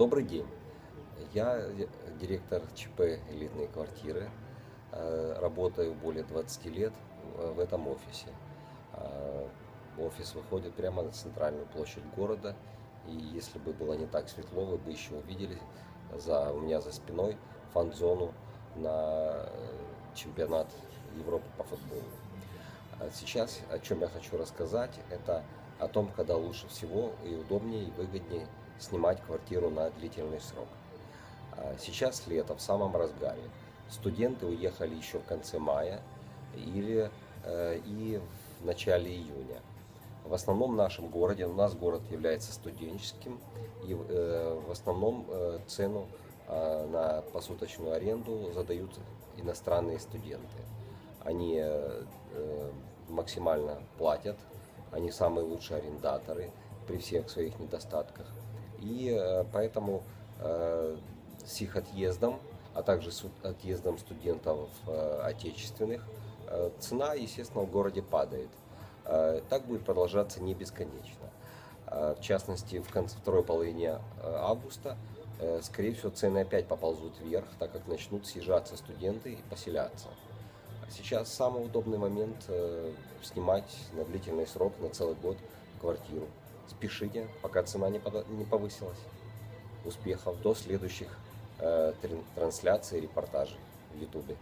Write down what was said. Добрый день, я директор ЧП «Элитные квартиры», работаю более 20 лет в этом офисе. Офис выходит прямо на центральную площадь города, и если бы было не так светло, вы бы еще увидели у меня за спиной фан-зону на чемпионат Европы по футболу. Сейчас о чем я хочу рассказать, это о том, когда лучше всего и удобнее и выгоднее снимать квартиру на длительный срок. Сейчас лето, в самом разгаре. Студенты уехали еще в конце мая и в начале июня. В основном в нашем городе, у нас город является студенческим, и в основном цену на посуточную аренду задают иностранные студенты. Они максимально платят, они самые лучшие арендаторы при всех своих недостатках. И поэтому с их отъездом, а также с отъездом студентов отечественных, цена, естественно, в городе падает. Так будет продолжаться не бесконечно. В частности, в конце второй половине августа, скорее всего, цены опять поползут вверх, так как начнут съезжаться студенты и поселяться. Сейчас самый удобный момент снимать на длительный срок, на целый год, квартиру. Спешите, пока цена не повысилась. Успехов! До следующих трансляций и репортажей в YouTube.